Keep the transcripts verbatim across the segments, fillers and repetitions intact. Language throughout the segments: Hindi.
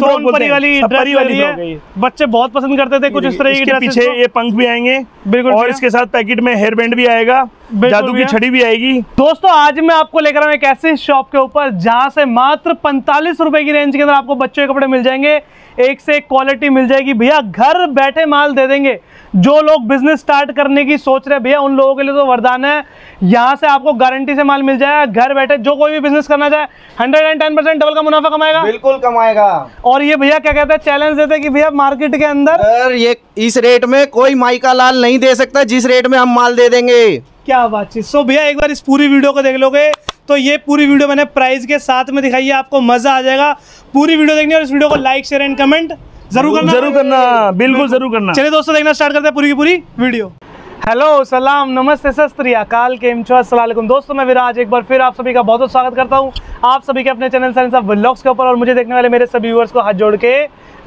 परी परी वाली परी वाली हो गई, बच्चे बहुत पसंद करते थे कुछ इस तरह की। पीछे ये पंख भी आएंगे बिल्कुल, और इसके साथ पैकेट में हेयर बैंड भी आएगा, जादू की छड़ी भी आएगी। दोस्तों आज मैं आपको लेकर आऊँ एक ऐसे शॉप के ऊपर जहाँ से मात्र पैंतालीस रुपए की रेंज के अंदर आपको बच्चों के कपड़े मिल जाएंगे, एक से एक क्वालिटी मिल जाएगी। भैया घर बैठे माल दे देंगे। जो लोग बिजनेस स्टार्ट करने की सोच रहे हैं भैया उन लोगों के लिए तो वरदान है, यहाँ से आपको गारंटी से माल मिल जाएगा। घर बैठे जो कोई भी बिजनेस करना चाहे hundred and ten percent double का मुनाफा कमाएगा, बिल्कुल कमाएगा। और ये भैया क्या कहते हैं, चैलेंज देते हैं कि भैया मार्केट के अंदर ये इस रेट में कोई माई का लाल नहीं दे सकता जिस रेट में हम माल दे देंगे। क्या बातचीत। सो भैया एक बार इस पूरी वीडियो को देख लोगे तो ये पूरी वीडियो मैंने प्राइस के साथ में दिखाई है, आपको मजा आ जाएगा पूरी वीडियो देखने। और इस वीडियो को लाइक शेयर एंड कमेंट जरूर करना, जरूर करना, बिल्कुल जरूर करना। चलिए दोस्तों देखना स्टार्ट करते हैं पूरी की पूरी वीडियो। हेलो सलाम नमस्ते सस्त्री अकाल के इमचो अस्सलाम वालेकुम। दोस्तों मैं विराज एक बार फिर आप सभी का बहुत बहुत स्वागत करता हूं आप सभी के अपने चैनल साइंस ऑफ व्लॉग्स के ऊपर, और मुझे देखने वाले मेरे सभी व्यूअर्स को हाथ जोड़ के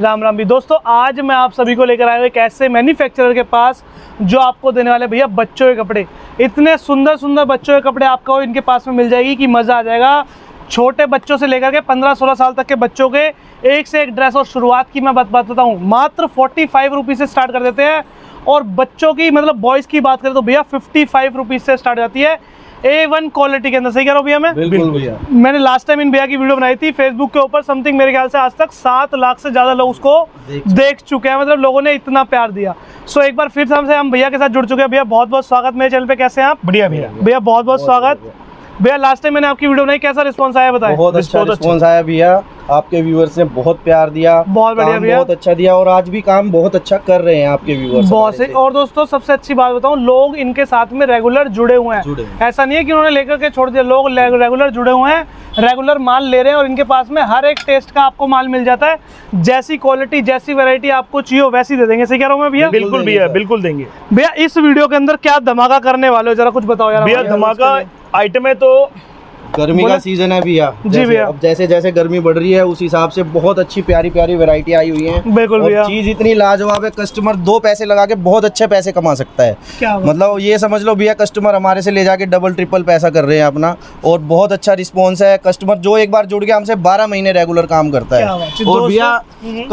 राम राम भी। दोस्तों आज मैं आप सभी को लेकर आया हूँ एक ऐसे मैन्युफैक्चरर के पास जो आपको देने वाले भैया बच्चों के कपड़े। इतने सुंदर सुंदर बच्चों के कपड़े आपको इनके पास में मिल जाएगी कि मज़ा आ जाएगा। छोटे बच्चों से लेकर के पंद्रह सोलह साल तक के बच्चों के एक से एक ड्रेस, और शुरुआत की मैं बात बताऊँ मात्र फोर्टी फाइव रुपीज़ से स्टार्ट कर देते हैं, और बच्चों की मतलब बॉयज़ की बात करें तो भैया फिफ्टी फाइव रुपीज़ से स्टार्ट जाती है ए वन क्वालिटी के अंदर। सही कह रहा हूँ भैया मैं? बिल्कुल भैया। मैंने लास्ट टाइम इन भैया की वीडियो बनाई थी फेसबुक के ऊपर, समथिंग मेरे ख्याल से आज तक सात लाख से ज़्यादा लोग उसको देख, देख चुके हैं, मतलब लोगों ने इतना प्यार दिया। सो एक बार फिर हमसे हम भैया के साथ जुड़ चुके हैं। भैया बहुत बहुत स्वागत मेरे चैनल पे, कैसे हैं आप? बढ़िया भैया। भैया बहुत बहुत स्वागत। भैया लास्ट टाइम मैंने आपकी वीडियो बनाई, कैसा रिस्पॉन्स आया बताया? बहुत अच्छा रिस्पॉन्स आया भैया, आपके व्यूअर्स ने बहुत प्यार दिया, बहुत बढ़िया भैया, बहुत अच्छा दिया, और आज भी काम बहुत अच्छा कर रहे हैं आपके व्यूअर्स बहुत से। और दोस्तों सबसे अच्छी बात बताऊं, लोग इनके साथ में रेगुलर जुड़े हुए हैं, ऐसा नहीं है कि उन्होंने लेकर के छोड़ दिया, लोग रेगुलर जुड़े हुए हैं, रेगुलर माल ले रहे हैं, और इनके पास में हर एक टेस्ट का आपको माल मिल जाता है। जैसी क्वालिटी जैसी वेरायटी आपको चाहिए वैसी दे देंगे। सही कह रहा हूँ मैं भैया? बिल्कुल भैया, बिल्कुल देंगे। भैया इस वीडियो के अंदर क्या धमाका करने वाले हो, जरा कुछ बताओ यार। भैया धमाका आइटम है, तो गर्मी का सीजन है भैया जी भैया। अब जैसे जैसे गर्मी बढ़ रही है उस हिसाब से बहुत अच्छी प्यारी प्यारी वैरायटी आई हुई है। बिल्कुल भैया, चीज इतनी लाजवाब है, कस्टमर दो पैसे लगा के बहुत अच्छे पैसे कमा सकता है। मतलब ये समझ लो भैया कस्टमर हमारे से ले जाके डबल ट्रिपल पैसा कर रहे हैं अपना, और बहुत अच्छा रिस्पॉन्स है। कस्टमर जो एक बार जुड़ गया हमसे बारह महीने रेगुलर काम करता है। और भैया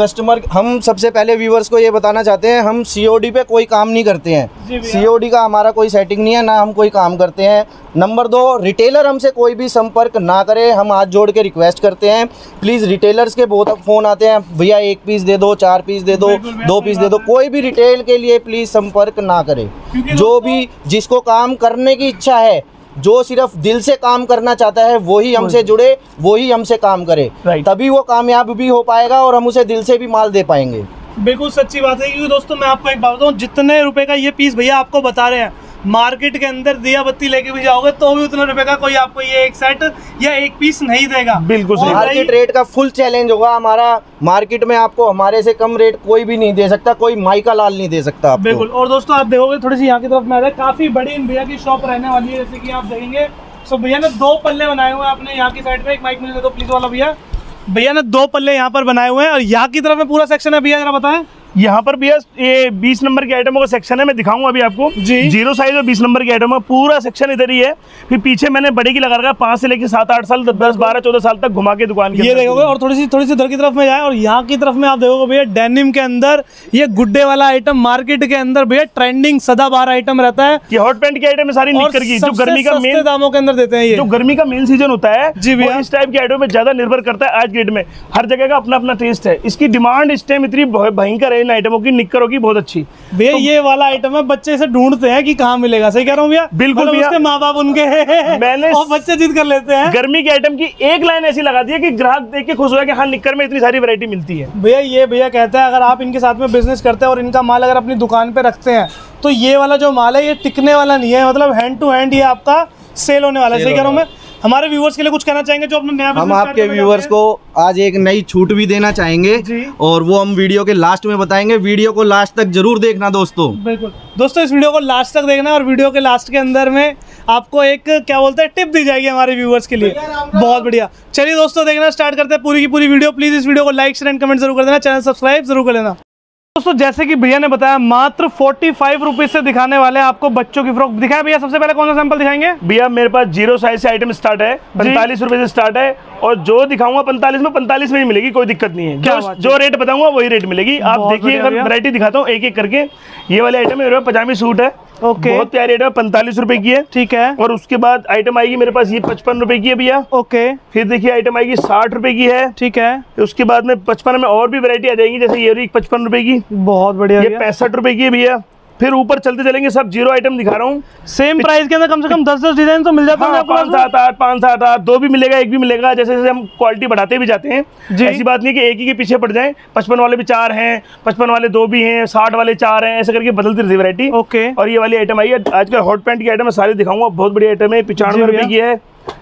कस्टमर, हम सबसे पहले व्यूवर्स को ये बताना चाहते हैं, हम सीओडी पे कोई काम नहीं करते हैं, सीओडी का हमारा कोई सेटिंग नहीं है, ना हम कोई काम करते हैं। नंबर दो, रिटेलर हमसे कोई भी संपर्क ना करें, हम हाथ जोड़ के रिक्वेस्ट करते हैं। प्लीज़ रिटेलर्स के बहुत फ़ोन आते हैं, भैया एक पीस दे दो, चार पीस दे दो, दो पीस दे दो। कोई भी रिटेल के लिए प्लीज़ संपर्क ना करें। जो भी जिसको काम करने की इच्छा है, जो सिर्फ दिल से काम करना चाहता है, वही हमसे जुड़े, वही हमसे काम करे, तभी वो कामयाब भी हो पाएगा और हम उसे दिल से भी माल दे पाएंगे। बिल्कुल सच्ची बात है, क्योंकि दोस्तों मैं आपको एक बात बताऊँ, जितने रुपये का ये पीस भैया आपको बता रहे हैं, मार्केट के अंदर दिया बत्ती लेके भी जाओगे तो भी उतने रुपए का कोई आपको ये एक सेट या एक पीस नहीं देगा। बिल्कुल सही, मार्केट रेट का फुल चैलेंज होगा हमारा। मार्केट में आपको हमारे से कम रेट कोई भी नहीं दे सकता, कोई माई का लाल नहीं दे सकता। बिल्कुल। और दोस्तों आप देखोगे थोड़ी सी यहाँ की तरफ में आ रहा है, काफी बड़ी इन भैया की शॉप रहने वाली है जैसे की आप देखेंगे। सो भैया ने दो पल्ले बनाए हुए आपने यहाँ की साइड में, एक माइक मिले तो प्लीज वाला भैया, भैया ने दो पल्ले यहाँ पर बनाए हुए हैं, और यहाँ की तरफ में पूरा सेक्शन है। भैया जरा बताएं। यहाँ पर भैया ये बीस नंबर के आइटमों का सेक्शन है, मैं दिखाऊंगा अभी आपको जी। जीरो साइज और बीस नंबर के आइटम का पूरा सेक्शन इधर ही है। फिर पीछे मैंने बड़े की लगा रखा है, पाँच से लेकर सात आठ साल, दस बारह चौदह साल तक घुमा के दुकान ये देखोगे। और थोड़ी सी थोड़ी सी उधर की तरफ में जाए, और यहाँ की तरफ में आप देखोगे भैया डेनिम के अंदर ये गुड्डे वाला आइटम मार्केट के अंदर भैया ट्रेंडिंग सदाबहार आइटम रहता है। ये हॉट पैंट के आइटम है सारी निकर की, जो गर्मी का मेन दामों के अंदर देते हैं, जो गर्मी का मेन सीजन होता है जी भैया। इस टाइप के आइटम में ज्यादा निर्भर करता है आज के डेट में, हर जगह का अपना अपना टेस्ट है। इसकी डिमांड इस टाइम इतनी भयंकर है, इन आइटमों की निकरों की बहुत अच्छी भैया। तो ये वाला आइटम है, बच्चे इसे ढूंढते हैं कि कहाँ मिलेगा। सही कह रहा हूँ भैया? बिल्कुल भैया, उसके माँ बाप उनके हैं, मैंने और बच्चे जिद कर लेते हैं। गर्मी के आइटम की एक लाइन ऐसी लगा दी है कि ग्राहक देख के खुश हो जाए कि हाँ निकर में इतनी सारी वैरायटी मिलती है। भैया ये भैया कहते हैं अगर आप इनके साथ में बिजनेस करते हैं और इनका माल अगर अपनी दुकान पर रखते हैं तो ये वाला जो माल है ये टिकने वाला नहीं है, मतलब हैंड टू हैंड ये आपका सेल होने वाला है। सही कह रहा हूँ मैं? हमारे व्यूवर्स के लिए कुछ कहना चाहेंगे जो अपने नया हम आपके व्यूवर्स को आज एक नई छूट भी देना चाहेंगे, और वो हम वीडियो के लास्ट में बताएंगे। वीडियो को लास्ट तक जरूर देखना दोस्तों। बिल्कुल दोस्तों, इस वीडियो को लास्ट तक देखना, और वीडियो के लास्ट के अंदर में आपको एक क्या बोलते हैं टिप दी जाएगी हमारे व्यूवर्स के लिए। बहुत बढ़िया। चलिए दोस्तों देखना स्टार्ट करते हैं पूरी की पूरी वीडियो। प्लीज इस वीडियो को लाइक शेयर एंड कमेंट जरूर कर देना, चैनल सब्सक्राइब जरूर कर लेना। दोस्तों जैसे कि भैया ने बताया मात्र पैंतालीस रुपीस से दिखाने वाले हैं आपको बच्चों की फ्रॉक। दिखाया भैया, सबसे पहले कौन सा सैंपल दिखाएंगे? भैया मेरे पास जीरो साइज से आइटम स्टार्ट है, पैंतालीस रुपए से स्टार्ट है और जो दिखाऊंगा पैंतालीस में पैंतालीस में ही मिलेगी, कोई दिक्कत नहीं है। जो, जो रेट बताऊंगा वही रेट मिलेगी। आप देखिए, वैरायटी दिखाता हूँ एक एक करके। ये वाले आइटम है पजामी सूट है, ओके, बहुत प्यारी आइटम है, पैंतालीस रुपए की है, ठीक है। और उसके बाद आइटम आएगी मेरे पास ये पचपन रुपए की है भैया, ओके। फिर देखिए आइटम आएगी साठ रुपए की है, ठीक है। उसके बाद में पचपन में और भी वैरायटी आ जाएगी, जैसे ये पचपन रुपए की, बहुत बढ़िया, ये पैंसठ रुपए की है भैया। फिर ऊपर चलते चलेंगे, सब जीरो आइटम दिखा रहा हूँ। सेम प्राइस के अंदर कम से कम दस दस डिजाइन तो मिल जाता है, पाँच सात आठ पाँच सात आठ दो भी मिलेगा, एक भी मिलेगा। जैसे जैसे हम क्वालिटी बढ़ाते भी जाते हैं, ऐसी बात नहीं कि एक ही के पीछे पड़ जाए। पचपन वाले भी चार हैं, पचपन वाले दो भी हैं, साठ वाले चार हैं, ऐसे करके बदलती रहती है वैरायटी, ओके। और ये वाली आइटम आई है आजकल हॉट पैंट की आइटम, सारी दिखाऊंगा, बहुत बढ़िया आइटम है। पचानवे रुपए की है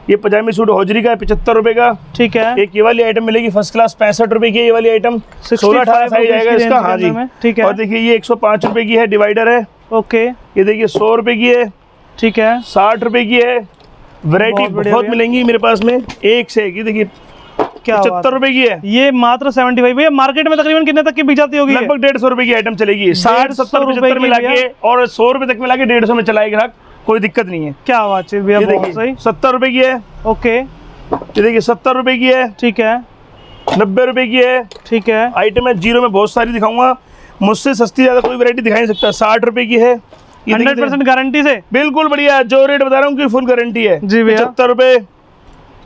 ये पजामी सूट हौजरी का है, पचहत्तर रुपए का, ठीक है। एक ये वाली आइटम मिलेगी फर्स्ट क्लास पैंसठ रुपए की, ये वाली आइटम सोलह अठारह साइज आएगा इसका, हाँ जी, ठीक है। और देखिए ये एक सौ पाँच रुपए की है, डिवाइडर है, ओके। ये देखिए सौ रुपए की है, ठीक है, साठ रुपए की है। वैरायटी बहुत मिलेंगी मेरे पास में, एक से एक। देखिए पचहत्तर रुपए की है ये, मात्र सेवेंटी फाइव। मार्केट में तकरीबन कितने तक की बिक जाती होगी? लगभग डेढ़ सौ रुपए की आइटम चलेगी, साठ सत्तर पचहत्तर में लाके और सौ रुपए तक में लाके डेढ़ सौ में चलाए ग्राहक, कोई दिक्कत नहीं है। क्या बात है भैया, बहुत सही। सत्तर रुपए की है, ओके। ये देखिए सत्तर रुपए की है, ठीक है। नब्बे रुपए की है, ठीक है। आइटम है जीरो में बहुत सारी दिखाऊंगा, मुझसे सस्ती ज्यादा कोई वैरायटी दिखा नहीं सकता। साठ रुपए की है, हंड्रेड परसेंट गारंटी से, बिल्कुल बढ़िया, जो रेट बता रहा हूँ फुल गारंटी है जी भैया। पचहत्तर रुपए,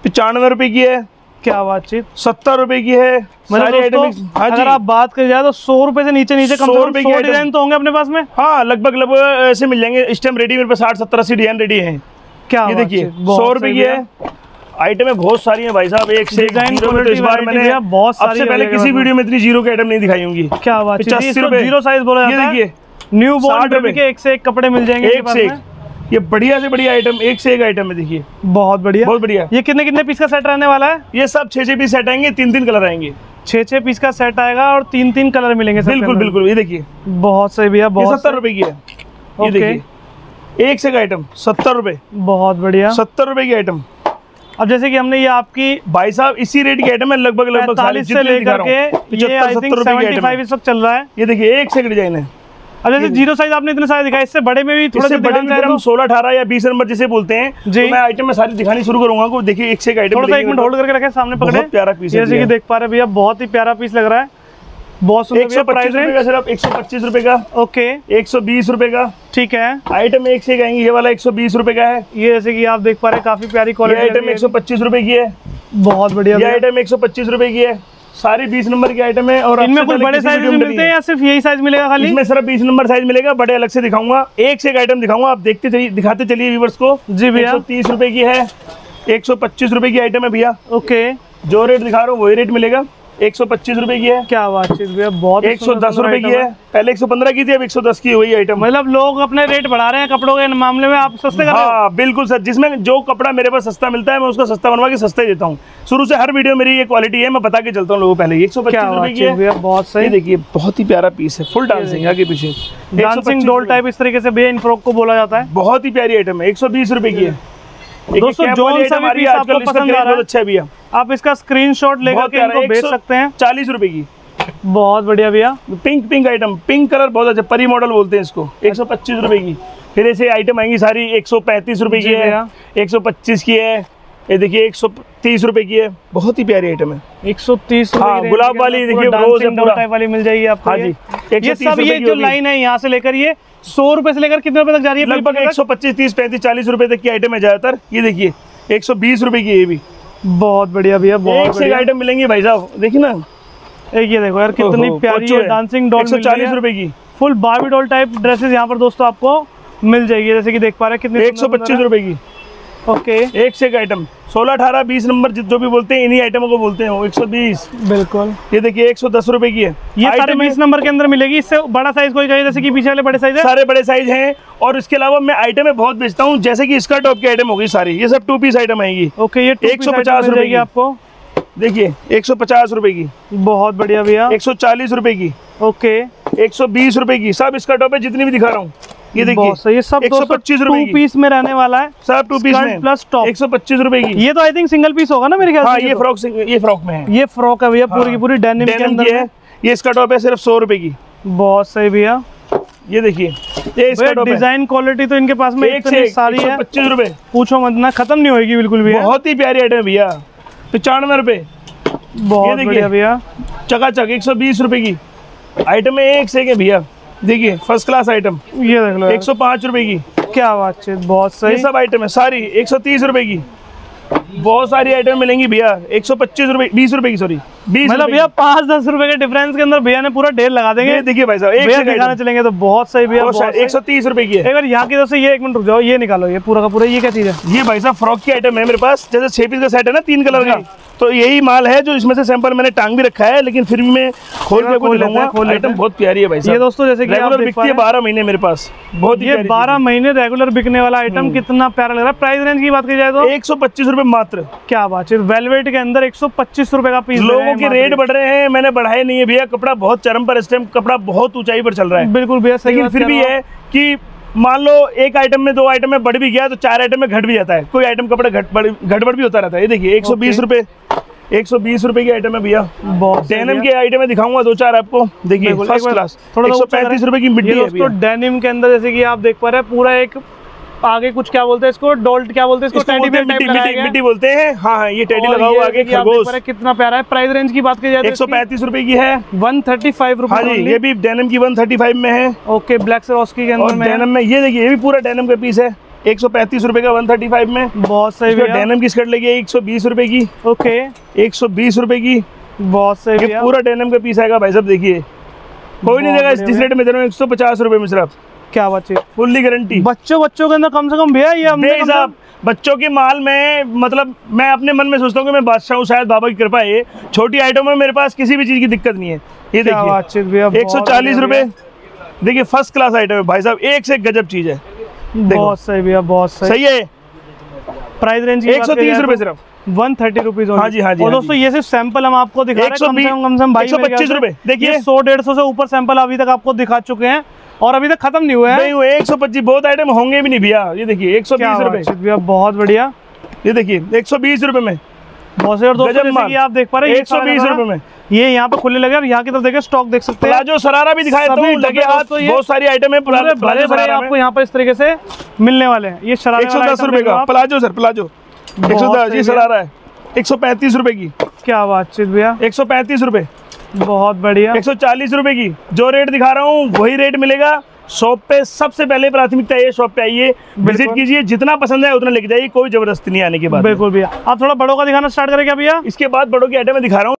पचानवे रुपए की है, क्या बातचीत, सत्तर रुपए की है। मतलब अगर आप बात करें जाए तो सौ रुपए से नीचे नीचे कम सौ डिजाइन तो होंगे अपने पास में, हाँ लगभग लगभग ऐसे मिल जाएंगे। इस टाइम रेडी मेरे पास साठ सत्तर अस्सी डिजाइन रेडी है। क्या ये देखिए सौ रुपए की है, आइटमें बहुत सारी हैं भाई साहब, एक से इस बार मैंने बहुत सारी, सबसे पहले किसी वीडियो में इतनी जीरो की आइटम नहीं दिखाई होंगी। क्या बात है, जीरो साइज बोला जाता है, न्यू बॉर्न बेबी के एक से एक कपड़े मिल जाएंगे एक से एक। ये बढ़िया से बढ़िया आइटम, एक से एक आइटम है, देखिए बहुत बढ़िया बहुत बढ़िया। ये कितने कितने पीस का सेट रहने वाला है? ये सब छह छह पीस सेट आएंगे, तीन तीन कलर आएंगे, छह छह पीस का सेट आएगा और तीन तीन कलर मिलेंगे, बिल्कुल बिल्कुल। ये देखिए बहुत सही भैया, बहुत सत्तर रुपए की है, ये देखिए एक से एक आइटम सत्तर रुपए, बहुत बढ़िया, सत्तर रुपए की आइटम। अब जैसे कि हमने ये आपकी भाई साहब इसी रेट की आइटम है, लगभग लगभग चालीस से लेकर के इस वक्त चल रहा है। ये देखिए एक से एक डिजाइन है। अब जैसे जीरो साइज आपने इतने सारे दिखाए, इससे बड़े में भी थोड़ा सा बड़े में हम सोलह अठारह या बीस नंबर जिसे बोलते हैं जी, तो मैं आइटम में सारी दिखानी शुरू करूंगा। को देखिए एक से एक आइटम, थोड़ा सा एक मिनट होल्ड करके रखें, सामने पकड़े, प्यारा पीस जैसे कि देख पा रहे भैया, बहुत ही प्यारा पीस लग रहा है, बहुत सुंदर प्राइस है सिर्फ एक सौ पच्चीस रुपए का, ओके, एक सौ बीस रुपए का, ठीक है। आइटम एक से एक आएंगे, ये वाला एक सौ बीस रुपए का है, ये जैसे कि आप देख पा रहे काफी प्यारी क्वालिटी आइटम एक सौ पच्चीस रुपए की है, बहुत बढ़िया। ये आइटम एक सौ पच्चीस रुपए की है, सारी बीस नंबर की आइटम है। और इनमें कोई बड़े साइज मिलते हैं या सिर्फ यही साइज मिलेगा? खाली इसमें सिर्फ बीस नंबर साइज मिलेगा, बड़े अलग से दिखाऊंगा, एक से एक आइटम दिखाऊंगा, आप देखते चलिए, दिखाते चलिए व्यूअर्स को जी भैया। एक सौ तीस रुपए की है, एक सौ पच्चीस रुपए की आइटम है भैया, ओके। जो रेट दिखा रहा हूँ वही रेट मिलेगा, एक सौ पच्चीस रुपए की है। क्या बातचीत भैया, बहुत एक सौ दस रुपए की है, पहले एक सौ पंद्रह की थी, अब एक सौ दस की हुई आइटम। मतलब लोग अपने रेट बढ़ा रहे हैं कपड़ों के मामले में, आप सस्ते कर रहे हो? हाँ बिल्कुल सर, जिसमें जो कपड़ा मेरे पास सस्ता मिलता है मैं उसका सस्ता बनवा के सस्ता ही देता हूँ। शुरू से हर वीडियो मेरी ये क्वालिटी है, मैं बता के चलता हूँ लोगों पहले। एक सौ पच्चीस रुपए की है, बहुत सही, देखिए बहुत ही प्यारा पीस है, फुल डांसिंग आगे पीछे, डांसिंग डॉल टाइप, इस तरीके से भैया इन फ्रॉक को बोला जाता है, बहुत ही प्यारी आइटम है। एक सौ बीस रुपए की है दोस्तों, जो हमारी आपको पसंद आ रहा है अच्छा भैया, आप इसका स्क्रीनशॉट लेकर के इनको बेच सकते हैं। चालीस रुपए की, बहुत बढ़िया भैया, pink pink item, pink colour बहुत अच्छा, परी मॉडल बोलते हैं इसको, एक सौ पच्चीस रुपए की। फिर ऐसे आइटम आएंगी सारी, एक सौ पैंतीस रुपए की है, एक सौ पच्चीस की है, ये देखिए एक सौ तीस रुपए की है, बहुत ही प्यारी आइटम है। एक सौ तीस गुलाब वाली देखिए, रोज वाली मिल जाएगी आपको। हाँ जी, ये सब ये जो लाइन है यहाँ से लेकर ये सौ रुपए से लेकर कितने रुपए तक जा रही है? लगभग एक सौ पच्चीस तीस पैंतीस चालीस रुपए तक की आइटम है ज्यादातर। ये देखिए एक सौ बीस रुपए की, ये भी बहुत बढ़िया भैया, बहुत से आइटम मिलेंगे भाई साहब, देखिए ना। एक ये देखो यार कितनी प्यारी है, डांसिंग डॉल एक सौ चालीस रुपए की, full Barbie doll type dresses यहाँ पर दोस्तों आपको मिल जाएगी, जैसे कि देख पा रहे हैं कितनी एक सौ पच्चीस रुपए की, ओके। एक से एक आइटम सोलह अठारह बीस नंबर जो भी बोलते हैं, इन्हीं आइटमों को बोलते हैं एक सौ बीस, बिल्कुल। ये देखिए एक सौ दस रुपए की है, ये सारे बीस नंबर के अंदर मिलेगी, इससे बड़ा साइज कोई चाहिए? जैसे कि पीछे वाले बड़े साइज है, सारे बड़े साइज हैं। और इसके अलावा मैं आइटमें बहुत बेचता हूँ, जैसे कि इसका टॉप की आइटम होगी सारी, ये सब टू पीस आइटम आएगी, ओके। ये एक सौ पचास रुपए की आपको, देखिए एक सौ पचास रुपए की, बहुत बढ़िया भैया। एक सौ चालीस रुपए की, ओके। एक सौ बीस रुपए की, सब इसका टॉप है जितनी भी दिखा रहा हूँ, ये देखिए ये सब एक सौ पच्चीस रुपए पीस में रहने वाला है, सब टू पीस में प्लस टॉप एक सौ पच्चीस रुपए की। ये तो आई थिंक सिंगल पीस होगा ना मेरे ख्याल से? हाँ, ये फ्रॉक, ये फ्रॉक में है, ये फ्रॉक है भैया पूरी की पूरी डेनिम के अंदर है। ये इसका टॉप है सिर्फ सौ रुपए की, बहुत सही भैया। ये देखिए डिजाइन क्वालिटी तो इनके पास में एक से एक सारी है। पच्चीस रुपए पूछो मत ना, खत्म नहीं होगी बिल्कुल भी। बहुत ही प्यारी आइटम भैया, पचानवे रुपए। बहुत बढ़िया भैया, चकाचक एक सौ बीस रुपए की आइटम है, एक से एक है भैया। देखिए फर्स्ट क्लास आइटम, ये देख लो एक सौ पाँच रुपए की। क्या बातचीत, बहुत सही। ये सब आइटम है सारी एक सौ तीस रुपए की। बहुत सारी आइटम मिलेंगी भैया एक सौ पच्चीस रुपए, बीस रुपए की, सॉरी बीस। मतलब भैया पाँच दस रुपए के डिफरेंस के अंदर भैया ने पूरा ढेर लगा देंगे। देखिए भाई साहब भैया दिखाने चलेंगे तो बहुत सही भैया, एक सौ तीस रुपए की है। एक बार यहाँ की तरफ से, ये एक मिनट रुक जाओ, ये निकालो ये पूरा का पूरा। ये क्या चीज है ये भाई साहब? फ्रॉक की आइटम है मेरे पास, जैसे छह पीस का सेट है ना, तीन कलर का, तो यही माल है जो इसमें से सैंपल मैंने टांग भी रखा है, लेकिन फिर भी मैं खोल के खोल लूंगा। आइटम बहुत प्यारी है भाई साहब। ये दोस्तों जैसे कि रेगुलर बिकती है बारह महीने मेरे पास, बहुत ये बारह महीने रेगुलर बिकने वाला आइटम, कितना प्यारा लग रहा है। प्राइस रेंज की बात की जाए तो एक सौ पच्चीस रुपए मात्र। क्या बात है, वेलवेट के अंदर एक सौ पच्चीस रुपए का पीस। लोगों के रेट बढ़ रहे हैं, मैंने बढ़ाए नहीं है भैया। कपड़ा बहुत चरम पर, इस टाइम कपड़ा बहुत ऊंचाई पर चल रहा है। बिल्कुल भैया सही। फिर भी है की मान लो एक आइटम में दो आइटम में बढ़ भी गया तो चार आइटम में घट भी जाता है, कोई आइटम कपड़ा घटबड़ भी होता रहता है। ये देखिए एक सौ बीस रुपए, एक सौ बीस रुपए की आइटम है भैया। डेनिम की आइटम दिखाऊंगा दो चार आपको। देखिए फर्स्ट क्लास थोड़ा एक सौ पैंतीस रुपए की मिट्टी है भैया। डेनिम के अंदर जैसे कि आप देख पा रहे हैं पूरा एक आगे कुछ क्या बोलते हैं इसको, डोल्ट क्या बोलते हैं इसको, टेडी बेयर टाइप लगाया गया है, मिट्टी बोलते हैं। हाँ हाँ, ये टेडी लगा हुआ आगे खरगोश। कितना प्यारा है। प्राइस रेंज की बात की जाए तो एक सौ पैंतीस रुपए की है, एक सौ पैंतीस रुपए। हाँ जी, ये भी डेनिम की एक सौ पैंतीस में है। ओके, ब्लैक सरोस्की के अंदर में डेनिम में। ये देखिए ये भी पूरा डेनिम का पीस है, एक सौ पैंतीस रुपए का एक सौ पैंतीस में। बहुत सही भैया। डेनिम की स्कर्ट लगी है एक सौ बीस रुपए की। ओके, एक सौ बीस रुपए की, बहुत सही। ये पूरा डेनिम का पीस आएगा भाई साहब। देखिए कोई नहीं देगा इस रेट में, एक सौ पचास रुपए में सिर्फ। क्या बात है, फुल्ली गारंटी। बच्चों बच्चों के अंदर कम से कम भैया ये हमने साहब बच्चों के माल में, मतलब मैं अपने मन में सोचता हूँ कि मैं बादशाह हूँ, शायद बाबा की कृपा है। छोटी आइटम में मेरे पास किसी भी चीज की दिक्कत नहीं है। ये देखिए एक सौ चालीस रुपए। देखिए फर्स्ट क्लास आइटम है भाई साहब, एक से एक गजब चीज है। बहुत सही भैया, बहुत सही सही है। प्राइस रेंज एक सौ तीस रुपए सिर्फ, एक सौ तीस रुपीस। हाँ जी, हाँ जी। और दोस्तों ये सिर्फ सैंपल हम आपको दिखा रहे हैं, कम से कम भाई एक सौ पच्चीस रुपए। देखिए सौ डेढ़ सौ से ऊपर सैंपल अभी तक आपको दिखा चुके हैं और अभी तक खत्म नहीं हुआ है। एक सौ पच्चीस बहुत आइटम होंगे भी नहीं भैया। ये देखिए एक सौ बीस रुपए भैया, बहुत बढ़िया। ये देखिए एक सौ बीस रुपए में बहुत से। और दोस्तों आप देख पा रहे हैं एक सौ बीस रुपए में ये यहाँ पे खुले लगे। और यहाँ की तरफ देखे स्टॉक देख सकते हैं, जो सरारा भी दिखाया बहुत सारी आइटम है। आपको यहाँ पर इस तरीके से मिलने वाले हैं। ये सरारा एक सौ दस रुपए का प्लाजो, सर प्लाजो एक सौ दस जी सरारा है एक सौ पैंतीस रुपए की। क्या बातचीत भैया, एक सौ पैंतीस रुपए, बहुत बढ़िया। एक सौ चालीस रुपए की जो रेट दिखा रहा हूँ वही रेट मिलेगा शॉप पे। सबसे पहले प्राथमिकता ये शॉप पे आइए, विजिट कीजिए, जितना पसंद है उतना लेके जाइए, कोई जबरदस्ती नहीं आने के बाद। बिल्कुल भैया, आप थोड़ा बड़ों का दिखाना स्टार्ट करें क्या भैया? इसके बाद बड़ों की आइटम में दिखा रहा हूँ।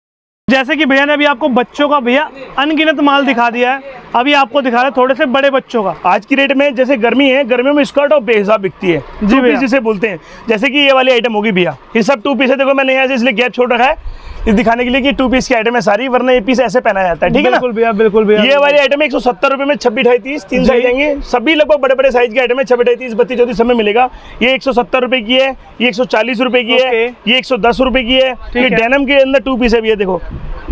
जैसे कि भैया ने अभी आपको बच्चों का भैया अनगिनत माल दिखा दिया है, अभी आपको दिखा रहे हैं थोड़े से बड़े बच्चों का। आज की रेट में जैसे गर्मी है, गर्मियों में स्कर्ट और बेहिसाब बिकती है जी भैया, जिसे बोलते हैं। जैसे कि ये वाली आइटम होगी भैया, ये सब टू पीस है। देखो मैंने यहाँ से इसलिए गैप छोड़ रखा है, दिखाने के लिए कि टू पीस की आइटम है सारी, वरना ये पीस ऐसे पहना जाता है। ठीक है ना? बिल्कुल भैया, बिल्कुल भैया। ये वाली आइटम एक सौ सत्तर रुपए में छब्बीस ढाई तीस तीन साइज आएंगे, सभी लगभग बड़े बड़े साइज के आइटम है। छब्बीस ढाई तीस बत्तीस चौतीस सब में मिलेगा। ये एक सौ सत्तर रुपए की है, ये एक सौ चालीस रुपए की है, ये एक सौ दस रुपए की है। ये डेनिम के अंदर टू पीस है भैया, देखो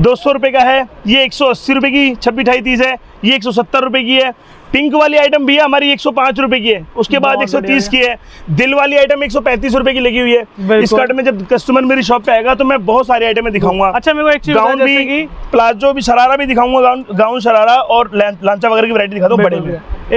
दो सौ रुपए का है। ये एक सौ अस्सी रुपए की छब्बीस ढाई तीस है, ये एक सौ सत्तर रुपए की है। पिंक वाली आइटम भैया हमारी एक सौ पाँच रुपए की है, उसके बाद एक सौ तीस की है। दिल वाली आइटम एक सौ पैंतीस रुपए की लगी हुई है। इस कार्ड में जब कस्टमर मेरी शॉप पे आएगा तो मैं बहुत सारी आइटमें दिखाऊंगा। अच्छा, मेरे को एक चीज गाउन भी, प्लाजो भी, शरारा भी दिखाऊंगा, गाउन गाउन शरारा और लांचा वगैरह की वैरायटी दिखा दो। बड़े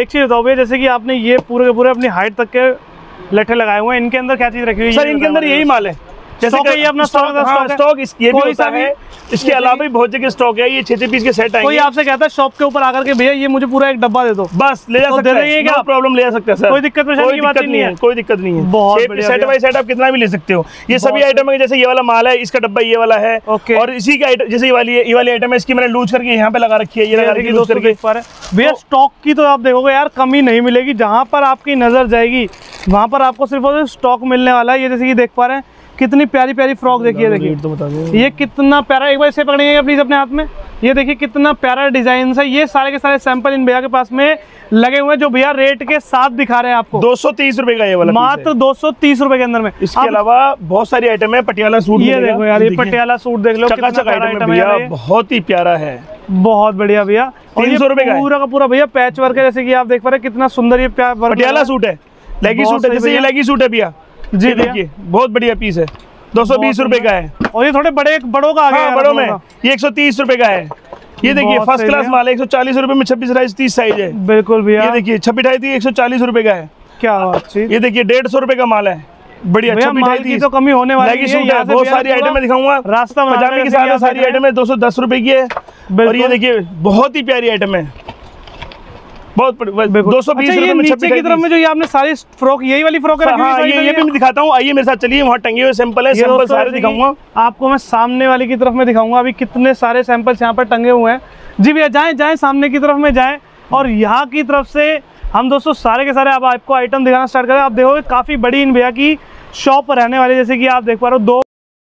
एक चीज बताओ भैया, जैसे कि आपने ये पूरे के पूरे अपनी हाइट तक के लट्ठे लगाए हुए हैं, इनके अंदर क्या चीज रखी हुई है? सर इनके अंदर यही माल है, जैसे कि ये अपना स्टॉक हाँ, स्टॉक ये भी होता है। इसके अलावा भी बहुत जगह स्टॉक है। ये छह छह पीस के सेट आएंगे। कोई आपसे कहता है शॉप के ऊपर आकर के भैया ये मुझे पूरा एक डब्बा दे दो, बस ले जा सकते हैं, क्या प्रॉब्लम ले जा सकते हैं सर, कोई दिक्कत की बात नहीं है, कोई दिक्कत नहीं है। बहुत सेट बाई सेट आप कितना भी ले सकते हो। ये सभी आइटम है, जैसे ये वाला माल है, इसका डब्बा ये वाला है, और इसी का जैसे ये वाली आइटम है, इसकी मैंने लूज करके यहाँ पे लगा रखी है। ये लगा रखी है भैया। स्टॉक की तो आप देखोगे यार कमी नहीं मिलेगी, जहाँ पर आपकी नजर जाएगी वहाँ पर आपको सिर्फ और सिर्फ स्टॉक मिलने वाला है। ये जैसे कि देख पा रहे हैं कितनी प्यारी प्यारी फ्रॉक देखिए, देखिए तो बता दो ये कितना प्यारा। एक बार इसे पकड़िएगा प्लीज अपने हाथ में। ये देखिए कितना प्यारा डिजाइन है। ये सारे के सारे सैंपल इन भैया के पास में लगे हुए हैं, जो भैया रेट के साथ दिखा रहे हैं आपको। दो सौ तीस रुपए का ये वाला, मात्र दो सौ तीस रुपए के अंदर में। इसके अलावा बहुत सारी आइटम है। पटियाला सूट ये देखो यार, ये पटियाला सूट देख लो, बहुत ही प्यारा है, बहुत बढ़िया भैया। तीन सौ रुपए का पूरा का पूरा भैया पैच वर्क है, जैसे की आप देख पा रहे कितना सुंदर ये पटियाला सूट है। लेगी सूट है, जैसे ये लेगी सूट है भैया जी, देखिए बहुत बढ़िया पीस है, दो सौ बीस रुपए का है। और ये थोड़े बड़े बड़ों का आ गया, बड़ों में ये एक सौ तीस रुपए का है। ये देखिए फर्स्ट क्लास माल है, एक सौ चालीस रुपए में छब्बीस अठाईस तीस साइज है। बिल्कुल भैया ये देखिए छब्बीस अठाईस एक सौ चालीस रुपए का है। क्या बात, ये देखिए डेढ़ सौ रुपए का माल है। बढ़िया छब्बीस तो कमी होने वाली है, बहुत सारी आइटमें दिखाऊंगा रास्ता पजामे के साथ, सारी आइटमें दो सौ दस रुपए की है। और ये देखिए बहुत ही प्यारी आइटम है, बहुत दो सौ बीस नीचे की तरफ में जो ये आपने सारी फ्रॉक, यही वाली फ्रॉक है। हाँ, ये, ये भी मैं दिखाता हूँ, आइए मेरे साथ चलिए, वहाँ टंगे हुए सैंपल है, सैंपल सारे दिखाऊंगा आपको। मैं सामने वाली की तरफ में दिखाऊंगा, अभी कितने सारे सैंपल्स यहाँ पर टंगे हुए हैं। जी भैया जाएँ जाएँ सामने की तरफ में जाएँ, और यहाँ की तरफ से हम दोस्तों सारे के सारे आप आपको आइटम दिखाना स्टार्ट करें। आप देखोगे काफ़ी बड़ी इन भैया की शॉप पर रहने वाली, जैसे कि आप देख पा रहे हो दो।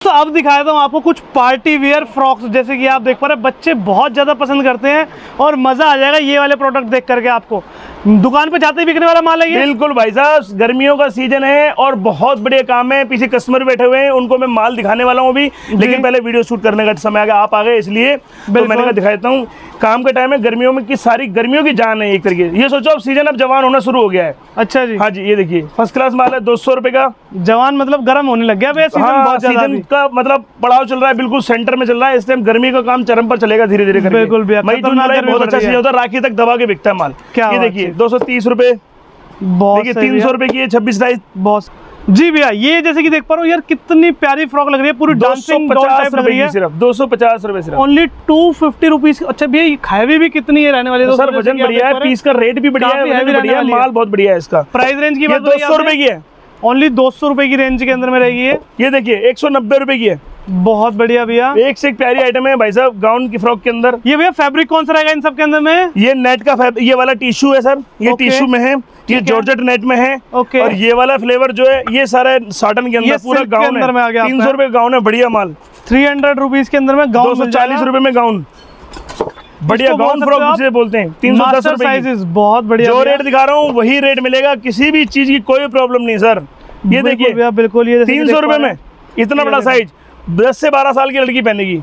तो अब दिखा देता हूँ आपको कुछ पार्टी वियर फ्रॉक्स, जैसे कि आप देख पा रहे हैं बच्चे बहुत ज़्यादा पसंद करते हैं और मज़ा आ जाएगा ये वाले प्रोडक्ट देख करके। आपको दुकान पे जाते ही बिकने वाला माल है ये। बिल्कुल भाई साहब, गर्मियों का सीजन है और बहुत बढ़िया काम है। पीछे कस्टमर बैठे हुए हैं, उनको मैं माल दिखाने वाला हूँ अभी, लेकिन पहले वीडियो शूट करने का समय आ गया, आप आ गए इसलिए तो मैंने कहा दिखा देता हूँ। काम का टाइम है, गर्मियों में की सारी गर्मियों की जान है एक तरीके। ये सोचो अब सीजन अब जवान होना शुरू हो गया है। अच्छा जी, हाँ जी, ये देखिए फर्स्ट क्लास माल है, दो सौ रुपए का। जवान मतलब गर्म होने लग गया भैया, सीजन बहुत सीजन का मतलब पड़ाव चल रहा है, बिल्कुल सेंटर में चल रहा है। इस टाइम गर्मी का काम चरम पर चलेगा धीरे धीरे। बिल्कुल भैया, बहुत अच्छा सीजन होता है, राखी तक दबा के बिकता है माल। क्या देखिए दो सौ तीस रुपए, तीन सौ रुपए की छब्बीस साइज बहुत। जी भैया ये जैसे कि देख पा रहा हूँ यार, कितनी प्यारी फ्रॉक लग रही है, पूरी डांसिंग डॉल टाइप लग रही है। सिर्फ दो सौ पचास रुपए, सिर्फ ओनली टू फिफ्टी रुपीज। अच्छा भैया ये हैवी भी कितनी है रहने वाली है? सर वजन बढ़िया है, पीस का रेट भी बढ़िया है, माल बहुत बढ़िया है। इसका प्राइस रेंज की दो सौ रुपए की है, ओनली दो सौ रुपए की रेंज के अंदर में रहेगी। ये देखिए एक सौ नब्बे रुपए की है, बहुत बढ़िया भैया। एक से एक प्यारी आइटम है भाई साहब गाउन की फ्रॉक के अंदर। ये भैया फैब्रिक कौन सा रहेगा इन सब के अंदर में? ये नेट का ये वाला टिश्यू है सर, ये okay. टिश्यू में है, ये जॉर्जेट नेट में है okay. और ये वाला फ्लेवर जो है ये सारा साटन के अंदर पूरा गाउन है। तीन सौ रुपए गाउन है, बढ़िया माल। थ्री हंड्रेड रुपीज के अंदर में गाउन, दो सौ चालीस रुपए में गाउन, बढ़िया गाउन फ्रॉक जिसे बोलते हैं। तीन सौ दस रुपए, बहुत बढ़िया। जो रेट दिखा रहा हूँ वही रेट मिलेगा, किसी भी चीज की कोई प्रॉब्लम नहीं सर। ये देखिए बिल्कुल ये तीन सौ रुपए में इतना बड़ा साइज दस से बारह साल की लड़की पहनेगी।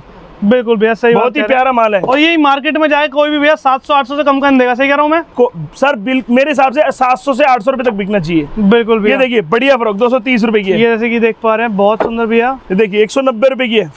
बिल्कुल भैया सही, बहुत ही प्यारा माल है। और यही मार्केट में जाए कोई भी भैया सात सौ आठ सौ से कम कर देगा, सही कह रहा हूँ मैं सर? बिल मेरे हिसाब से सात सौ से आठ सौ रुपए तक बिकना चाहिए। बिल्कुल भैया ये देखिए बढ़िया फ्रॉक दो सौ तीस रुपए की है, ये जैसे कि देख पा रहे हैं बहुत सुंदर भैया। ये देखिए एक सौ नब्बे रुपए की है,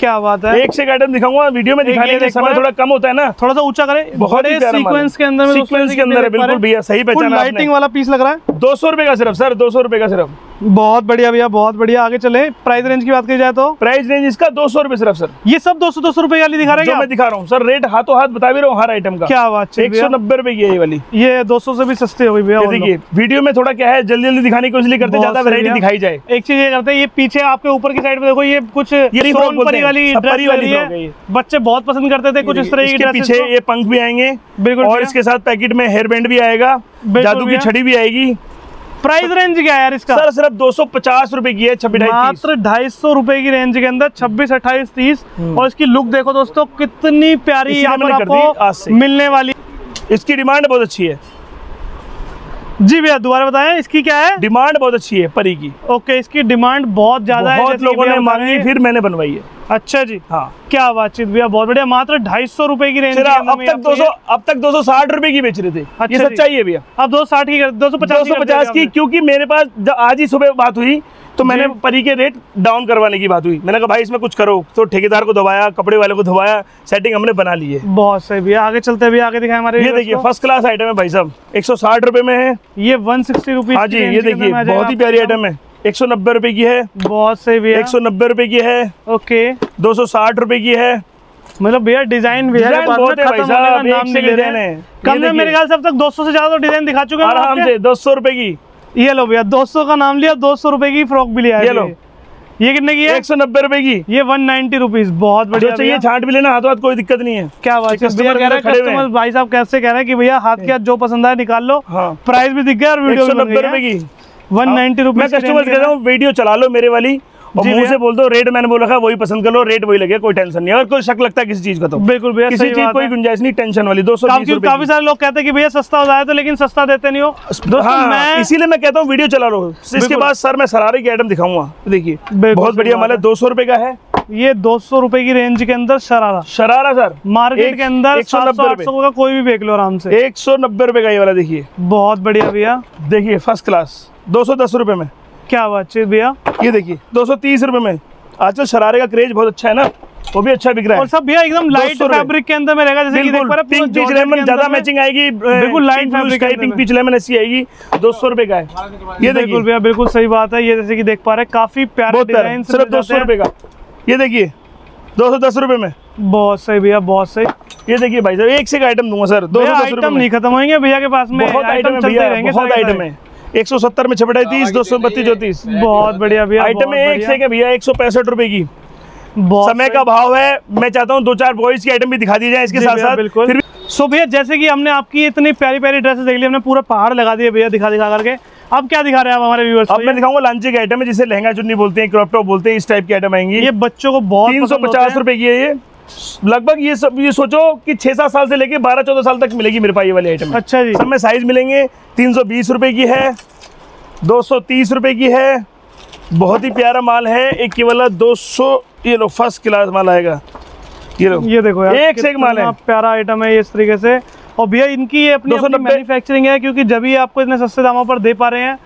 क्या बात है। एक से एक आइटम दिखाऊंगा वीडियो में, दिखाने का समय थोड़ा कम होता है ना, थोड़ा सा ऊंचा करें। बहुत ही प्यारा सीक्वेंस के अंदर में, सीक्वेंस के अंदर है बिल्कुल भैया, सही पहचाना आपने। लाइटिंग वाला पीस लग रहा है, दो सौ रुपए का सिर्फ सर, दो सौ रुपए का सिर्फ, बहुत बढ़िया भैया, बहुत बढ़िया। आगे चले, प्राइस रेंज की बात की जाए तो प्राइस रेंज इसका दो सौ रुपए सिर्फ सर। ये सब दो सौ दो सौ रुपए वाली दिखा रहे हैं, मैं दिखा रहा हूँ सर रेट हाथों हाथ बता भी रहा हूँ हर आइटम का। क्या बात है, एक सौ नब्बे रुपए की है ये वाली, ये दो सौ से भी सस्ते हो गई भैया। देखिए वीडियो में थोड़ा क्या है जल्दी जल्दी दिखाने को इसलिए करते, ज्यादा वैरायटी दिखाई जाए। एक चीज ये करते हैं, ये पीछे आपके ऊपर की साइड में देखो ये कुछ वाली वाली वाली बच्चे बहुत पसंद करते थे, कुछ इस तरह के पीछे ये पंख भी आएंगे बिल्कुल, और इसके साथ पैकेट में हेयर बैंड भी आएगा, जादू की छड़ी भी आएगी। प्राइस रेंज क्या है यार इसका सर? सिर्फ दो सौ पचास रुपए की है, मात्र ढाई सौ रुपए की रेंज के अंदर, छब्बीस अट्ठाईस तीस। और इसकी लुक देखो दोस्तों कितनी प्यारी आपको मिलने वाली, इसकी डिमांड बहुत अच्छी है। जी भैया दोबारा बताएं इसकी क्या है? डिमांड बहुत अच्छी है परी की। ओके, इसकी डिमांड बहुत ज्यादा है, बहुत लोगों ने मांगी फिर मैंने बनवाई है। अच्छा जी, हाँ क्या बातचीत भैया, बहुत बढ़िया। मात्र ढाई सौ रुपए की रेंज, अब तक दो सौ अब तक दो सौ साठ रुपए की बेच रहे थे। अच्छा ये सच्चाई है भैया, अब दो सौ साठ की दो सौ पचास पचास की, क्योंकि मेरे पास आज ही सुबह बात हुई तो मैंने परी के रेट डाउन करवाने की बात हुई, मैंने कहा भाई इसमें कुछ करो, तो ठेकेदार को दबाया, कपड़े वाले को दबाया, सेटिंग हमने बना ली है। बहुत सही भैया, आगे चलते हैं भैया, आगे दिखाएं हमारे। ये देखिए फर्स्ट क्लास आइटम है भाई साहब, एक सौ साठ रुपए में है ये, वन सिक्सटी रुपीज। हाँ जी ये देखिए बहुत ही प्यारी आइटम है, एक सौ नब्बे रुपए की है, बहुत सही भैया, एक सौ नब्बे रुपए की है। ओके दो सौ साठ रुपए की है, मतलब भैया डिजाइन भी मेरे ख्याल से अब तक दो सौ से ज्यादा डिजाइन दिखा चुके हैं आराम से। दो सौ रुपए की ये लो भैया, दो सौ का नाम लिया, दो सौ रुपए की फ्रॉक भी लिया। ये लो ये कितने की है? एक सौ नब्बे रुपए की, ये वन नाइंटी रुपीस, बहुत बढ़िया। चाहिए छाट भी लेना हाथों हाथ, कोई दिक्कत नहीं है। क्या बात है कस्टमर भाई साहब कैसे कह रहे हैं कि भैया हाथ के हाथ जो पसंद आए निकाल लो। प्राइस भी दिख गया और वीडियो नब्बे रुपए की, वन नाइंटी रुपीस। मैं कस्टमर कह रहा हूँ वीडियो चला लो मेरे वाली, मुझे बोल दो रेट मैंने बोला वही पसंद कर लो, रेट वही लगे, कोई टेंशन नहीं है। और कोई शक लगता है किसी चीज का तो बिल्कुल भैया किसी चीज कोई गुंजाइश नहीं टेंशन वाली। दो सौ काफी सारे लोग कहते हैं कि भैया सस्ता हो जाए तो, लेकिन सस्ता देते नहीं हो दोस्तों। हाँ, मैं इसीलिए मैं कहता हूँ वीडियो चला लो। इसके बाद सर मैं सरारे की आइटम दिखाऊंगा, देखिए बहुत बढ़िया माल है, दो सौ रुपए का है ये, दो सौ रुपए की रेंज के अंदर शरारा। शरारा सर मार्केट के अंदर एक सौ नब्बे का कोई भी बेच लो आराम से, एक सौ नब्बे रुपए का ये वाला देखिए, बहुत बढ़िया भैया। देखिए फर्स्ट क्लास दो सौ दस रुपए में, क्या बात है भैया। ये देखिए दो सौ तीस रुपए में, आजकल शरारे का क्रेज बहुत अच्छा है ना। वो भी अच्छा बिक रहा है। और सब भैया एकदम लाइट फैब्रिक के अंदर में रहेगा, जैसे कि देख पा रहे हैं पिंक पीच लेमन ज्यादा मैचिंग आएगी, बिल्कुल लाइट फैब्रिक है, पिंक पीच लेमन ऐसी आएगी दो सौ रुपए का है ये। बिल्कुल भैया बिल्कुल सही बात है, ये जैसे कि देख पा रहे हैं काफी प्यारा डिजाइन, सिर्फ दो सौ रुपए का, ये देखिए दो सौ दस रुपए में। बहुत सही भैया बहुत सही। ये देखिए भाई साहब एक से एक आइटम दूंगा सर, दो सौ दस रुपए में नहीं खत्म होंगे भैया के पास में, बहुत आइटम है भैया, बहुत आइटम है। एक सौ सत्तर में छपटाई तीस, दो सौ बत्तीस चौतीस, बहुत बढ़िया भैया आइटम है एक से एक है भैया, एक सौ पैंसठ रुपए की। समय का भाव है, मैं चाहता हूँ दो चार बॉयज की आइटम भी दिखा दी जाए इसके साथ साथ। बिल्कुल। सो भैया जैसे कि हमने आपकी इतनी प्यारी प्यारी ड्रेसेस देख ली, हमने पूरा पहाड़ लगा दिया भैया दिखा दिखा करके, अब क्या दिखा रहे हैं आप हमारे व्यूअर्स को? अब मैं दिखाऊंगा लांचे के आइटम है, जिसे लहंगा चुन्नी बोलते हैं, क्रॉप टॉप बोलते हैं, इस टाइप के आइटम आएंगे। ये बच्चों को बहुत तीन सौ पचास रुपए की है ये, लगभग ये सब ये सोचो कि छह सात साल से लेके बारह चौदह साल तक मिलेगी मेरे पास ये वाली आइटम। अच्छा जी। सब में साइज मिलेंगे, तीन सौ बीस रुपए की है, दो सौ तीस रुपए की है, बहुत ही प्यारा माल है। एक ये वाला दो सौ ये लो फर्स्ट क्लास माल आएगा, ये लो ये देखो यार एक से एक माल है, प्यारा आइटम है ये इस तरीके से। और भैया इनकी ये अपनी अपनी मैन्युफैक्चरिंग है, क्योंकि जब ही आपको इतने सस्ते दामों पर दे पा रहे हैं,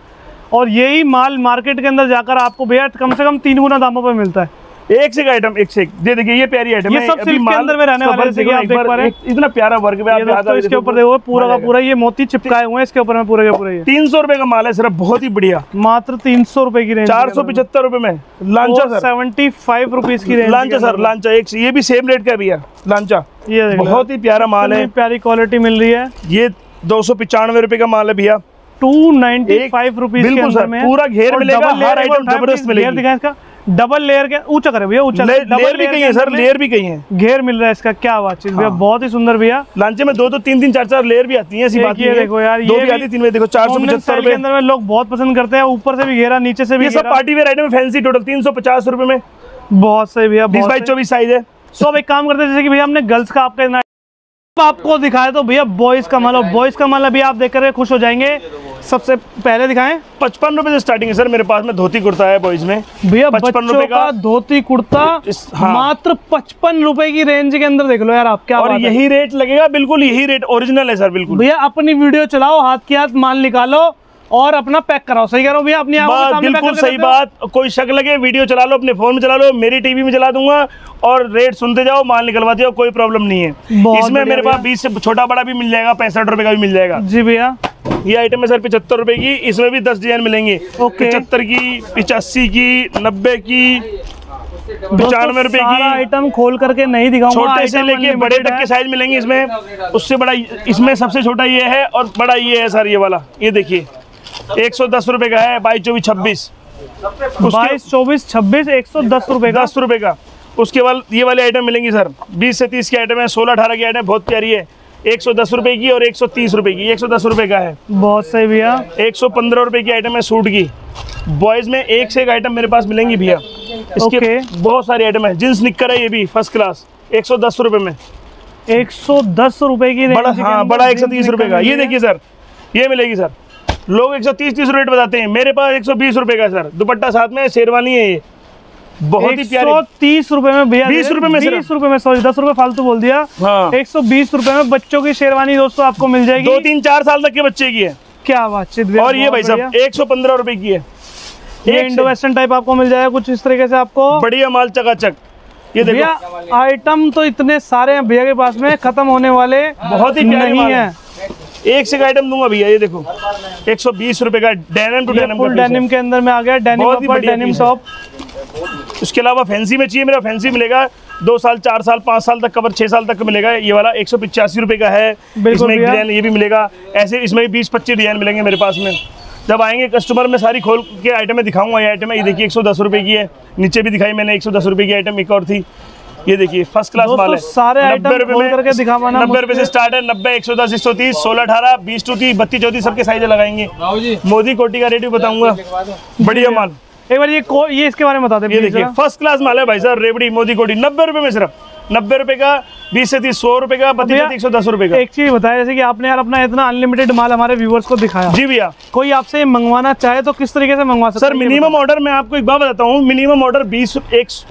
और यही माल मार्केट के अंदर जाकर आपको भैया कम से कम तीन गुना दामों पर मिलता है। एक से एक आइटम एक से एक, ये देखिए ये प्यारी आइटम है, ये सब सिल्क के अंदर में रहने वाले हैं, देखिए आप देख पा रहे हैं इतना प्यारा वर्क में आप देखो, इसके ऊपर देखो पूरा का पूरा ये मोती चिपकाए हुए हैं इसके ऊपर में, पूरे का पूरा ये तीन सौ रुपए का माल है सिर्फ, बहुत ही बढ़िया, मात्र तीन सौ रुपए की रेंज, चार सौ पचहत्तर रुपए में लांचा सर, सेवेंटी फाइव रुपीज की रेंज लांचा सर, लांचा एक ये भी सेम रेट का भैया लांचा, ये बहुत ही प्यारा माल है, प्यारी क्वालिटी मिल रही है। ये दो सौ पचानवे रुपए का माल है भैया, टू नाइनटी फाइव रुपीज के अंदर में पूरा घेर मिलेगा, हर आइटम जबरदस्त मिलेगा, डबल लेयर के ऊंचा करे भैया, ऊंचा लेयर लेयर भी कहीं है सर, लेयर भी कहीं है, घेर मिल रहा है इसका, क्या बात चीज भैया, बहुत ही सुंदर भैया। लांचे में दो दो तीन तीन चार चार लेयर भी आती है, ऐसी बात नहीं है, देखो यार दो भी आती तीन में, देखो चार सौ पचहत्तर रुपए के अंदर में लोग बहुत पसंद करते हैं, ऊपर से भी घेरा नीचे से भी, ये सब party wear item fancy, total तीन सौ पचास रुपए में, बहुत सही भैया, बीस बाई चौबीस साइज है। सो अब एक काम करते हैं, जैसे कि भैया हमने गर्ल्स का आपका आपको दिखाया, तो भैया बॉयज का माल, बॉयज का माल अभी आप देख कर खुश हो जाएंगे। सबसे पहले दिखाएं, पचपन रुपए से स्टार्टिंग है सर मेरे पास में, धोती कुर्ता है बॉयज में भैया, पचपन रुपए का धोती कुर्ता हाँ। मात्र पचपन रुपए की रेंज के अंदर, देख लो यार आप क्या, और यही रेट लगेगा, बिल्कुल यही रेट ओरिजिनल है सर, बिल्कुल भैया अपनी वीडियो चलाओ, हाथ के हाथ माल निकालो और अपना पैक कराओ, सही कह रहा हूँ भैया अपने आप, बिल्कुल सही बात, कोई शक लगे वीडियो चला लो, अपने फोन में चला लो, मेरी टीवी में चला दूंगा, और रेट सुनते जाओ, माल निकलवाते जाओ, कोई प्रॉब्लम नहीं है। इसमें मेरे पास बीस से छोटा बड़ा भी मिल जाएगा, पैंसठ रुपए का भी मिल जाएगा जी भैया। ये आइटम है सर पचहत्तर रुपए की, इसमें भी दस डिजाइन मिलेंगे, पचहत्तर की, पिचासी की, नब्बे की, पचानवे रुपए की, आइटम खोल करके नहीं दिखाऊंगा, छोटे से लेके बड़े तक के साइज मिलेंगे इसमें, उससे बड़ा इसमें सबसे छोटा ये है, और बड़ा ये है सर ये वाला, ये देखिए एक सौ दस रुपए का है, बाईस चौबीस छब्बीस, बाईस चौबीस छब्बीस एक सौ दस रुपए का, दस रुपए का। उसके बाद ये वाले आइटम मिलेंगे सर, बीस से तीस के आइटम है, सोलह अठारह की आइटम बहुत प्यारी है, एक सौ दस रुपए की और एक सौ तीस रुपए की, एक सौ दस रुपए का है, बहुत सही भैया। एक सौ पंद्रह रुपए की आइटम है सूट की, बॉयज में एक से एक आइटम मेरे पास मिलेंगी भैया, इसके बहुत सारी आइटम है, जींस निक्कर है ये भी फर्स्ट क्लास, एक सौ दस रुपए में, एक सौ दस रुपए की, हाँ बड़ा एक सौ तीस रुपए का, ये देखिए सर ये मिलेगी सर, लोग एक सौ तीस तीस रेट बताते हैं, मेरे पास एक सौ बीस रुपए का सर, दुपट्टा साथ में शेरवानी है, ये बहुत ही प्यारी, तीस रुपए में भैया, बीस रुपए में बीस रुपए में सॉरी दस रुपए फालतू बोल दिया हाँ। एक सौ बीस रुपए में बच्चों की शेरवानी दोस्तों आपको मिल जाएगी, दो तीन चार साल तक के बच्चे की है, क्या बातचीत। और ये भाई साहब एक सौ पंद्रह रुपए की है, ये इंडो वेस्टर्न टाइप आपको मिल जाएगा कुछ इस तरीके से, आपको बढ़िया माल चकाचक। ये देखो आइटम तो इतने सारे हैं भैया के पास में, खत्म होने वाले बहुत ही नहीं है, एक से एक आइटम दूंगा भैया। ये देखो एक सौ बीस रुपए का denim to denim, full denim के अंदर में आ गया, डेनिम डेनिम टॉप। उसके अलावा फैंसी में चाहिए मेरा, फैंसी मिलेगा, दो साल चार साल पाँच साल तक कवर, छह साल तक मिलेगा। ये वाला एक सौ पचासी रुपए का है, इसमें डिजाइन ये भी मिलेगा, ऐसे इसमें बीस पच्चीस डिजाइन मिलेंगे मेरे पास में। जब आएंगे कस्टमर में सारी खोल के आइटमें दिखाऊंगा। ये आइटम है, ये देखिए एक सौ दस रुपए की है, नीचे भी दिखाई मैंने एक सौ दस रुपए की आइटम एक और थी। ये देखिए फर्स्ट क्लास माल है, सारे नब्बे रुपए से स्टार्ट है, नब्बे एक सौ दस एक सौ तीस सोलह अठारह बीस टू तीस बत्तीस चौतीस सबके साइज लगाएंगे। मोदी कोटी का रेट भी बताऊंगा, बढ़िया माल। एक बार ये को, ये इसके बारे में बता दें। ये देखिए फर्स्ट क्लास माल है भाई साहब, रेवड़ी मोदी कोटी नब्बे रुपए में, सिर्फ नब्बे रुपए का, बीस से तीस सौ रुपए का, बत्तीस से एक सौ दस रुपए का। एक चीज बताया, जैसे कि आपने यार अपना इतना अनलिमिटेड माल हमारे व्यूवर्स को दिखाया जी भैया, कोई आपसे मंगवाना चाहे तो किस तरीके से मंगवा सकते? सर मिनिमम ऑर्डर मैं आपको एक बार बताता हूँ, मिनिमम ऑर्डर बीस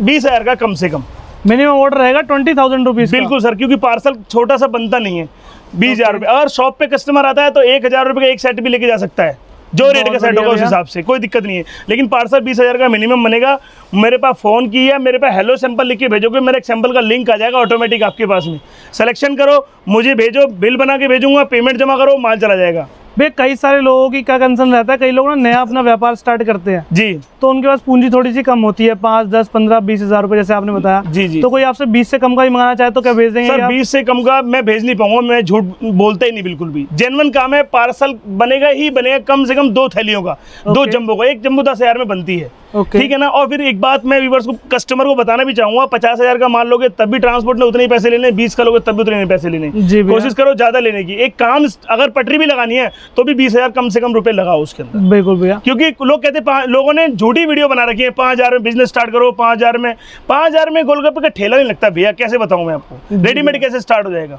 बीस हजार का कम से कम मिनिमम ऑर्डर रहेगा, ट्वेंटी थाउजेंड रुपीज। बिल्कुल सर, क्योंकि पार्सल छोटा सा बनता नहीं है, बीस हजार रुपए। अगर शॉप पे कस्टमर आता है तो एक हजार रुपए का एक सेट भी लेके जा सकता है। जो रेट का सेट होगा उस हिसाब से, कोई दिक्कत नहीं है। लेकिन पार्सल बीस हज़ार का मिनिमम बनेगा। मेरे पास फ़ोन की है, मेरे पास हेलो सैंपल लिख के भेजोगे, मेरे एक सैंपल का लिंक आ जाएगा ऑटोमेटिक आपके पास में, सिलेक्शन करो, मुझे भेजो, बिल बना के भेजूंगा, पेमेंट जमा करो, माल चला जाएगा। भाई कई सारे लोगों की क्या कंसर्न रहता है, कई लोग ना नया अपना व्यापार स्टार्ट करते हैं जी, तो उनके पास पूंजी थोड़ी सी कम होती है, पाँच दस पंद्रह बीस हजार रुपए जैसे आपने बताया जी जी। तो कोई आपसे बीस से कम का ही मंगाना चाहे तो क्या भेज देंगे? सर बीस से कम का मैं भेज नहीं पाऊंगा, मैं झूठ बोलता ही नहीं, बिल्कुल भी जेनवन काम है। पार्सल बनेगा ही बनेगा, कम से कम दो थैलियों का, दो जम्बो का, एक जम्बो दस हजार में बनती है, ठीक है ना। और फिर एक बात मैं व्यूअर्स को, कस्टमर को बताना भी चाहूंगा, पचास हजार का माल लोगे तब भी ट्रांसपोर्ट में उतने ही पैसे लेने, बीस का लोगे तब भी उतने ही पैसे लेने, कोशिश करो ज्यादा लेने की। एक काम अगर पटरी भी लगानी है तो भी बीस हजार कम से कम रुपए लगाओ उसके अंदर, बिल्कुल भैया। क्योंकि लोग कहते हैं, लोगों ने झूठी वीडियो बना रखी है, पाँच हजार में बिजनेस स्टार्ट करो, पाँच हजार में पाँच हजार में गोलगप्पे का ठेला नहीं लगता भैया, कैसे बताऊं मैं आपको, रेडीमेड कैसे स्टार्ट हो जाएगा।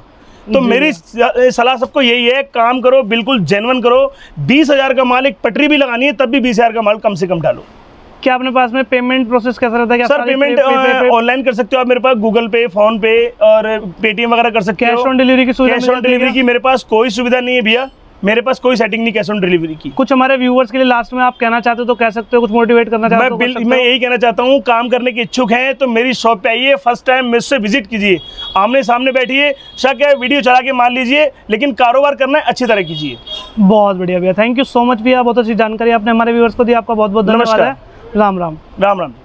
तो मेरी सलाह सबको यही है, काम करो, बिल्कुल जेन्युइन करो, बीस हजार का माल एक पटरी भी लगानी है तब भी बीस हजार का माल कम से कम डालो। क्या आपने पास में पेमेंट प्रोसेस कैसा रहता है? क्या सर पेमेंट ऑनलाइन कर सकते हो आप? मेरे पास गूगल पे, फोन पे और पेटीएम वगैरह कर सकते हो। कैश ऑन डिलीवरी की सुविधा? कैश ऑन डिलीवरी की मेरे पास कोई सुविधा नहीं है भैया, मेरे पास कोई सेटिंग नहीं कैश ऑन डिलीवरी की। कुछ हमारे व्यूअर्स के लिए लास्ट में आप कहना चाहते हो तो कह सकते हो, कुछ मोटिवेट करना चाहते हो? मैं मैं यही कहना चाहता हूँ, काम करने के इच्छुक हैं तो मेरी शॉप पे आइए, फर्स्ट टाइम मुझसे विजिट कीजिए, आमने सामने बैठिए, शक है वीडियो चला के मान लीजिए, लेकिन कारोबार करना है अच्छी तरह कीजिए। बहुत बढ़िया भैया, थैंक यू सो मच भैया, बहुत अच्छी जानकारी आपने हमारे व्यूअर्स को दी, आपका बहुत बहुत धन्यवाद है। राम राम। राम राम।